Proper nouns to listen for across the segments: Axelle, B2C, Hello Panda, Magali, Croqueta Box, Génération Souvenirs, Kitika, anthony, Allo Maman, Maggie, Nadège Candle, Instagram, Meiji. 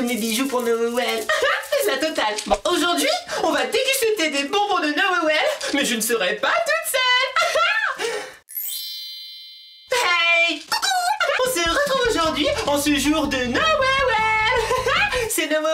tous mes bijoux pour Noël. C'est la totale. Bon, aujourd'hui, on va déguster des bonbons de Noël, mais je ne serai pas toute seule. Hey, coucou. On se retrouve aujourd'hui en ce jour de Noël. C'est Noël,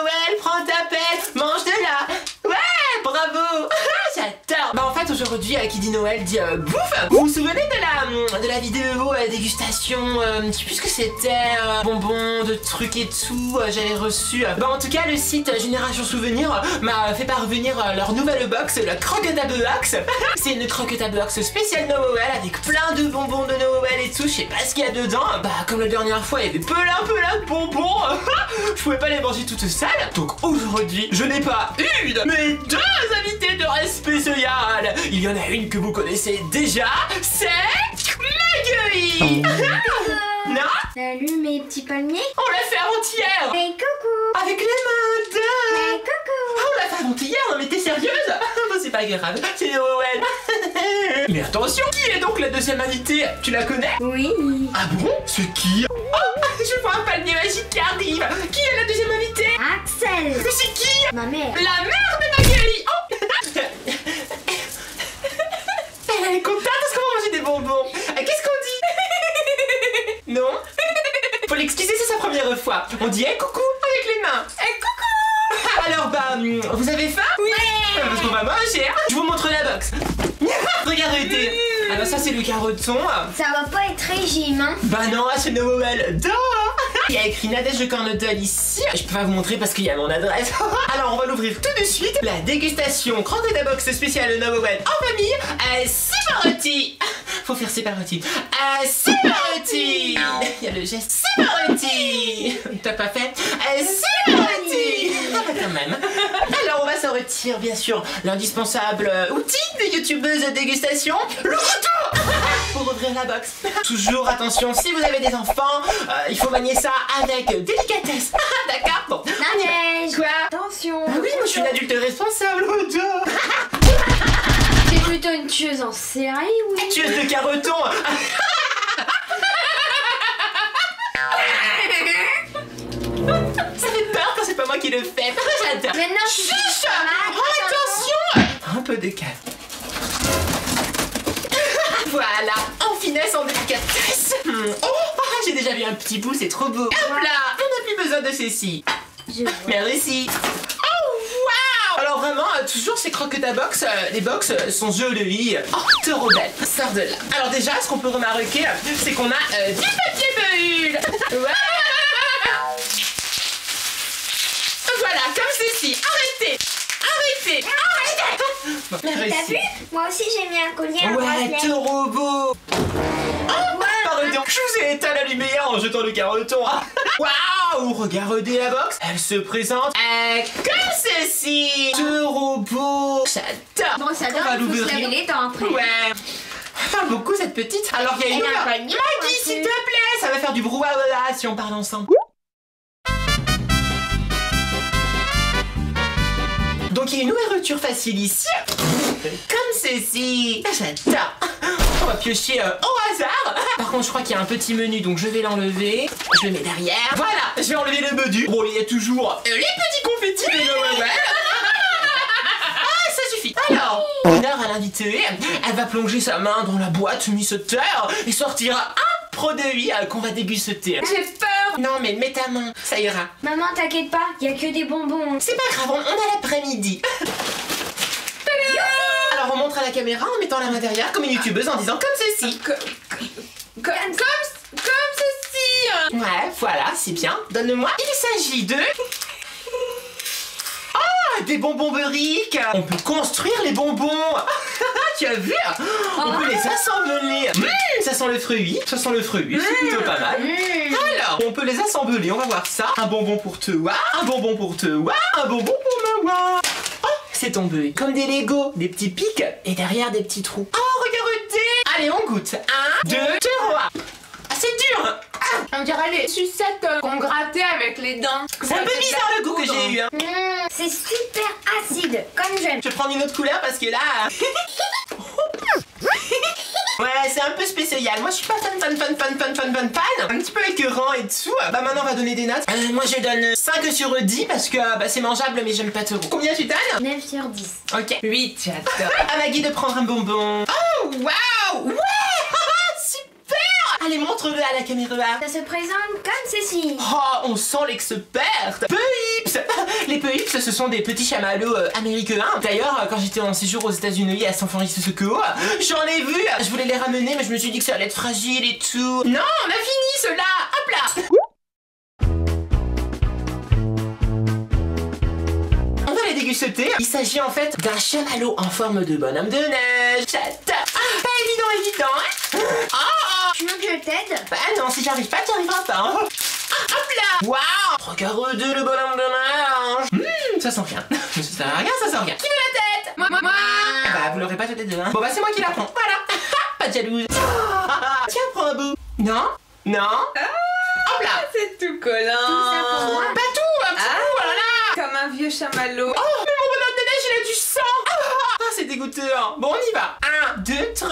prends ta pète, mange de la... Ouais, bravo. J'adore. Bah en fait aujourd'hui qui dit Noël dit bouffe. Vous vous souvenez de la vidéo dégustation, je sais plus ce que c'était, bonbons, de trucs et tout, j'avais reçu. Bah en tout cas le site Génération Souvenirs m'a fait parvenir leur nouvelle box, la Croqueta Box. C'est une Croqueta Box spéciale Noël avec plein de bonbons de Noël et tout, je sais pas ce qu'il y a dedans. Bah comme la dernière fois il y avait plein de bonbons, je pouvais pas les manger toutes sales. Donc aujourd'hui je n'ai pas une mais deux invités de respect. Il y en a une que vous connaissez déjà, c'est Magali. Non. Salut mes petits palmiers. On l'a fait avant-hier. Et coucou. Avec les mains de... Et coucou. On l'a fait avant-hier, non mais t'es sérieuse? C'est pas grave, c'est Noël. Mais attention, qui est donc la deuxième invitée? Tu la connais? Oui. Ah bon? C'est qui? Oh, je vois un palmier magique qui arrive. Qui est la deuxième invitée? Axelle. Mais c'est qui? Ma mère. La mère de Magali. Oh. Elle est contente parce qu'on va manger des bonbons. Qu'est-ce qu'on dit? Non? Faut l'excuser, c'est sa première fois. On dit hey, coucou avec les mains. Hey, coucou. Alors bah, vous avez faim? Oui. Parce qu'on va manger. Je vous montre la box. Regardez. Alors ça c'est le carotton. Ça va pas être régime hein. Bah non, c'est Noël. Il y a écrit Nadège de Cornodle ici. Je peux pas vous montrer parce qu'il y a mon adresse. Alors on va l'ouvrir tout de suite. La dégustation Croqueta Box spéciale Noël en famille à 6 parodis. Faut faire ses parodis. À 6 parodis. Il y a le geste. 6 parodis. T'as pas fait? À 6 parodis. Ah bah quand même. Alors on va s'en retirer bien sûr l'indispensable outil de youtubeuse de dégustation, le retour. Pour ouvrir la box. Toujours attention, si vous avez des enfants, il faut manier ça avec délicatesse. D'accord? Bon. Nadège. Quoi? Attention. Ah oui, moi je suis une adulte responsable. C'est plutôt une tueuse en série, oui. Une tueuse de carotons. Ça fait peur quand c'est pas moi qui le fais. J'adore. Maintenant, je suis... Oh, attention. Un peu de calme. Voilà, en finesse, en délicatesse. Oh, j'ai déjà vu un petit bout, c'est trop beau. Hop là, on n'a plus besoin de ceci. Merci. Oh, wow. Alors vraiment, toujours ces Croqueta Box, les box sont jolies. Oh, te rebelle, sors de là. Alors déjà, ce qu'on peut remarquer, c'est qu'on a du papier bulle. Ouais. Voilà, comme ceci. Arrêtez. Arrêtez. Arrêtez. Bon, t'as vu? Moi aussi j'ai mis un collier. Ouais, te robot. Oh, ouais, pardon, je vous ai éteint la lumière en jetant le carotton. Waouh, regardez la box. Elle se présente comme ceci. Te robot. J'adore. Bon, ça donne tout se laver les dents après. Ouais. Parle beaucoup cette petite. Alors, il y a une Maggie, s'il te plaît. Ça va faire du brouhaha si on parle ensemble. Donc il y a une ouverture facile ici, comme ceci. J'adore. On va piocher au hasard. Par contre je crois qu'il y a un petit menu donc je vais l'enlever. Je le mets derrière. Voilà, je vais enlever le menu. Bon il y a toujours les petits confettis de Noël. Ah ça suffit. Alors, honneur à l'invitée, elle va plonger sa main dans la boîte mi-sauteur et sortira un produit qu'on va déguster. J'ai peur. Non mais mets ta main, ça ira. Maman t'inquiète pas, y a que des bonbons. C'est pas grave, on a l'après-midi. Alors on montre à la caméra en mettant la main derrière comme une youtubeuse en disant comme ceci. Comme ceci. Ouais, voilà, c'est bien. Donne-le-moi. Il s'agit de... Oh, des bonbons beurriques. On peut construire les bonbons. Tu as vu? On peut les assembler. Ça sent le fruit, c'est plutôt pas mal. Alors, on peut les assembler, on va voir ça. Un bonbon pour toi, un bonbon pour toi, un bonbon pour moi. Oh, c'est tombé comme des Legos, des petits pics et derrière des petits trous. Oh, regardez. Allez, on goûte. 1, 2, 3. Ah, c'est dur. On dirait les sucettes qu'on grattait avec les dents. C'est un peu bizarre le goût que j'ai eu. C'est super acide, comme j'aime. Je vais prendre une autre couleur parce que là... Ouais, c'est un peu spécial. Moi je suis pas fan, un petit peu écœurant et tout. Bah maintenant on va donner des notes. Moi je donne 5/10 parce que bah, c'est mangeable mais j'aime pas trop. Combien tu donnes? 9/10. Ok. 8, j'adore. À Maggie de prendre un bonbon. Oh waouh, ouais. Allez, montre-le à la caméra. Ça se présente comme ceci. Oh, on sent l'experte. Peuips. Les Peuips, ce sont des petits chamallows américains. D'ailleurs, quand j'étais en séjour aux États-Unis à San Francisco, j'en ai vu. Je voulais les ramener, mais je me suis dit que ça allait être fragile et tout. Non, on a fini cela. Hop là. On va les déguster. Il s'agit en fait d'un chamallow en forme de bonhomme de neige. J'adore. Ah, pas évident, hein. Oh. Tu veux que je t'aide? Bah non, si j'arrive pas, t'arriveras pas, hein. Ah, hop là. Waouh. Regarde le bonhomme de neige. Ça sent rien. Ça sert à rien, ça sent rien. Qui veut la tête? Moi. Bah vous l'aurez pas toutes les deux, hein. Bon bah c'est moi qui la prends, voilà. Pas de jalouse. Tiens, prends un bout. Non. Non. Ah, hop là. C'est tout collant. Tout ça pour moi. Pas tout, un petit bout, voilà. Comme un vieux chamallow. Oh, mais mon bonhomme de neige, il a du sang. Ah, c'est dégoûtant. Bon, on y va. 1, 2, 3.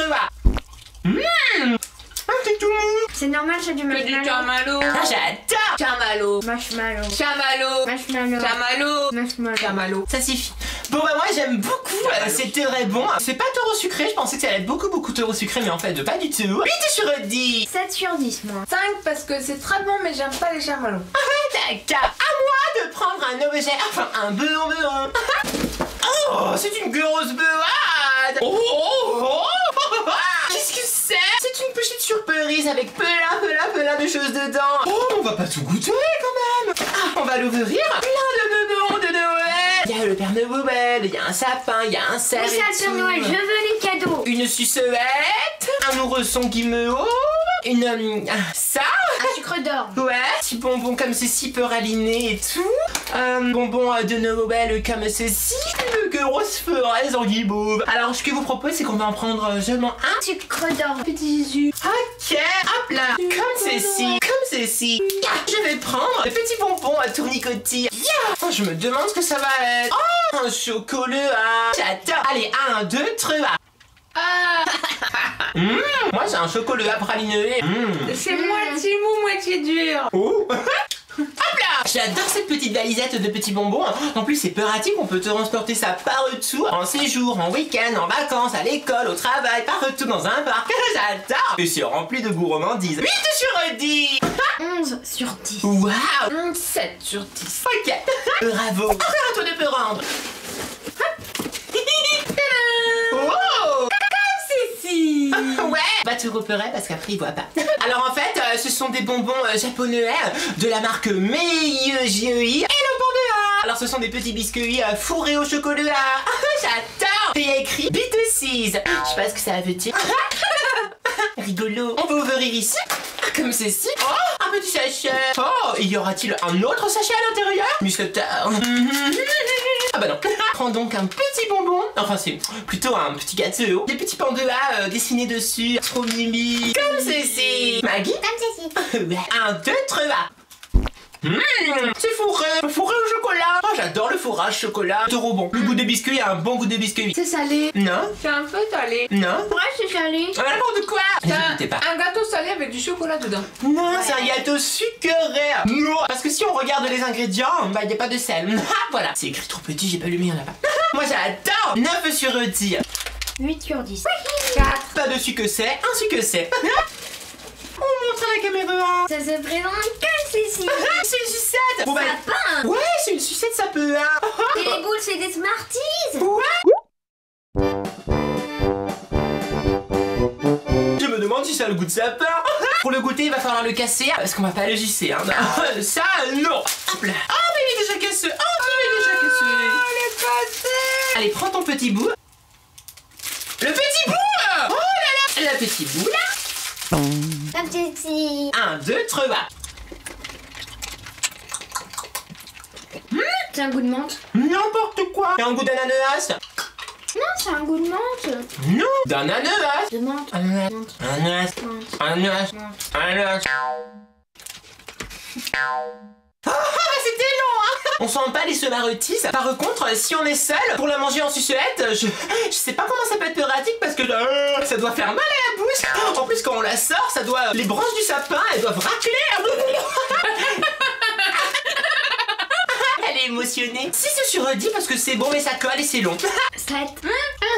C'est tout mou. C'est normal, c'est du marshmallow. Du chamallow. Ah, j'adore. Chamallow. Marshmallow. Chamallow. Marshmallow. Chamallow. Marshmallow. Chamallow. Ça suffit. Bon bah moi j'aime beaucoup. C'était très bon. C'est pas trop sucré. Je pensais que ça allait être beaucoup trop sucré, mais en fait pas du tout. 8/10. 7/10 moi. 5 parce que c'est très bon, mais j'aime pas les chamallows. Ah ouais, d'accord. À moi de prendre un objet. Enfin un bonbon. Oh, c'est une grosse beurade. Qu'est-ce que c'est? C'est une pochette surprise avec plein de choses dedans. Oh, on va pas tout goûter quand même. Ah, on va l'ouvrir. Plein de bonbons de Noël. Il y a le Père Noël, il y a un sapin, il y a un cerf. Oui, c'est un Père Noël, je veux les cadeaux. Une sucette, un ourson qui me haut. Une... ça. Un sucre d'or. Ouais. Petit bonbon comme ceci, peraliné et tout. Un bonbon de Noël comme ceci. Grosse fraise en guimauve. Alors ce que je vous propose, c'est qu'on va en prendre seulement un. Sucre d'or, petit jus. Ok, hop là, comme ceci. Comme ceci. Je vais prendre le petit bonbon à tournicotis. Yeah. Je me demande ce que ça va être. Oh, un chocolat. J'adore. Allez, 1, 2, 3. Ah. Moi j'ai un chocolat praliné. C'est moitié mou, moitié dur. Oh. Hop là. J'adore cette petite valisette de petits bonbons. En plus c'est pratique, on peut transporter ça partout. En séjour, en week-end, en vacances, à l'école, au travail, partout dans un parc. J'adore. Et c'est rempli de gourmandises. 8/10. 11/10. Waouh. 7/10. Ok. Bravo. Encore un tour de peut rendre. Ouais. Bah tu repérais parce qu'après ils voient pas. Alors en fait ce sont des bonbons japonais de la marque Meiji. Hello Panda. Alors ce sont des petits biscuits fourrés au chocolat. J'adore. Et il y a écrit B2C. Je sais pas ce que ça veut dire. Rigolo. On va ouvrir ici. Comme ceci. Oh, un petit sachet. Oh, y aura-t-il un autre sachet à l'intérieur? Muscotard. Ah bah non. Prends donc un petit bonbon. Enfin c'est plutôt un petit gâteau. Des petits pandas dessinés dessus. Trop mimi. Comme ceci. Maggie. Comme ceci. Ouais. 1, 2, 3. C'est fourré. Fourré au chocolat. Oh, j'adore le fourrage chocolat. Trop bon. Le goût des biscuits, a un bon goût des biscuits. C'est salé. Non. C'est un peu salé. Non. Ouais, c'est salé. Ah, n'importe quoi. Un gâteau salé avec du chocolat dedans. Non, ouais. C'est un gâteau sucré. Non. Parce que si on regarde les ingrédients, bah, il n'y a pas de sel. Voilà. C'est écrit trop petit, j'ai pas lu bien là-bas. Moi, j'adore. 9/10. 8/10. 4. Pas de sucre que c'est, un sucre que c'est. On montre à la caméra. Ça se présente comme ceci. C'est une sucette. Bon, bah... Sapin. Ouais, c'est une sucette, ça peut. Et les boules, c'est des Smarties. Ouais. Je me demande si ça a le goût de sapin. Pour le goûter, il va falloir le casser parce qu'on va pas le gisser, hein. Ça, non. Hop là. Oh, mais il est déjà cassé. Oh, il est déjà cassé. Oh, il est cassé. Allez, prends ton petit bout. Le petit bout. Oh là là. Le petit bout là. Un petit. 1, 2, 3. C'est un goût de menthe. N'importe quoi. C'est un goût d'ananas. Non, c'est un goût de menthe. Non, d'ananas. De menthe. Ananas. Ananas. Ananas. Ananas. Ananas. C'était long, hein. on sent pas les semarotis. Par contre, si on est seul, pour la manger en sucette, je sais pas comment ça peut être pratique parce que ça doit faire mal à la bouche. En plus, quand on la sort, ça doit... Les branches du sapin, elles doivent racler. Elle est émotionnée. Si c'est sur redit parce que c'est bon mais ça colle et c'est long. 7. Un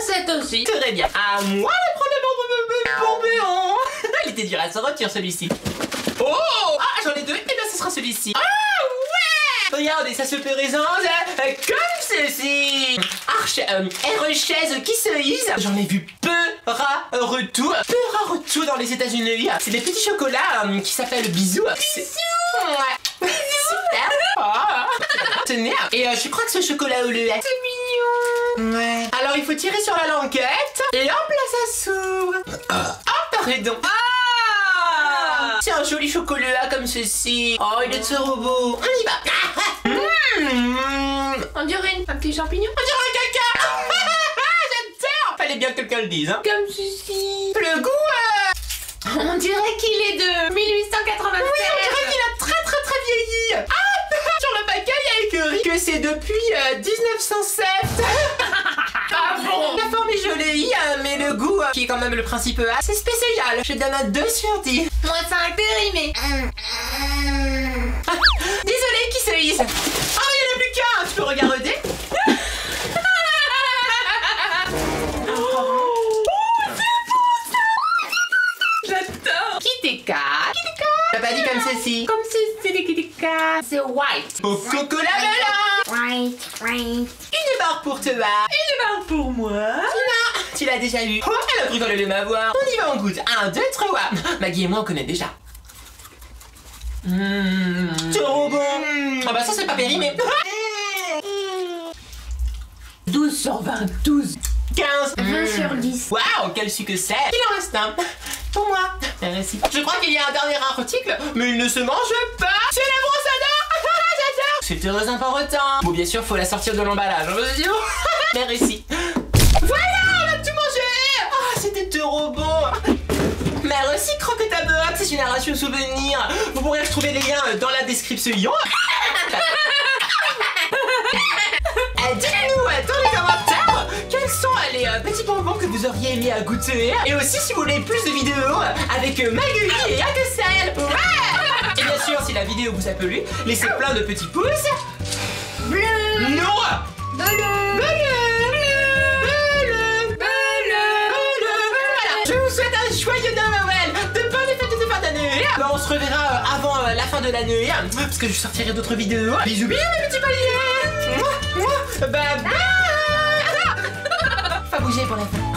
7 aussi. Très bien. À moi de prendre le bonbon. Il était dur à se retenir celui-ci. Oh, ah, j'en ai deux. Et bien ce sera celui-ci. Oh ouais. Regardez, ça se présente comme ceci. Arche, chaise qui se hisse. J'en ai vu peu rare tout. Peu rare tout dans les États-Unis. C'est des petits chocolats qui s'appellent Bisous. Bisous. Ouais. Super. Oh. Tenez. Et je crois que ce chocolat au lait. C'est mignon. Ouais. Alors il faut tirer sur la languette. Et hop là ça s'ouvre. Oh pardon. Ah, c'est un joli chocolat comme ceci. Oh il est trop beau. On y va. On dirait un petit champignon. On dirait un caca. J'adore. Fallait bien que quelqu'un le dise. Hein. Comme ceci. Le goût. On dirait qu'il est de 1896. Oui, on dirait qu'il a très très très vieilli. Ah, sur le paquet, il y a écrit que c'est depuis 1907. Ah bon. La forme est jolie, mais le goût, qui est quand même le principe A, c'est spécial. Je donne un 2 sur 10. Moi, c'est un périmé. Ah, désolé, qui se hisse. Oh, il n'y en a plus qu'un. Tu peux regarder. Kitika. T'as pas dit comme ceci. Comme ceci les Kitika. C'est white. Au chocolat melon. Une barre pour toi. Une barre pour moi. Non. Tu l'as déjà vu. Oh, elle a pris quand elle allait m'avoir. On y va, on goûte. 1, 2, 3. Maggie et moi on connaît déjà. Trop bon. Ah bah ça c'est pas périmé. 12 sur 20. 12. 15. 20 sur 10. Waouh, quel sucre c'est. Il en reste un. Pour moi. Je crois qu'il y a un dernier article, mais il ne se mange pas. C'est la brosse à dents. J'adore. C'est très important. Bon, bien sûr, faut la sortir de l'emballage. Mère ici. Voilà, on a tout mangé. Ah, oh, c'était trop bon. Mère aussi, Croqueta Box, c'est Génération Souvenirs. Vous pourrez retrouver les liens dans la description. Dites-nous dans les commentaires quels sont les petits bonbons que vous auriez aimé à goûter. Et aussi si vous voulez plus de vidéos avec Magali et Axelle. Ouais. Et bien sûr si la vidéo vous a plu, laissez plein de petits pouces bleus. Non. Voilà. Je vous souhaite un joyeux Noël, de bonnes fêtes de fin d'année. Bah, on se reverra avant la fin de l'année, parce que je sortirai d'autres vidéos. Bisous bisous mes petits paliers. Bye bye. Faut bouger pour la fin.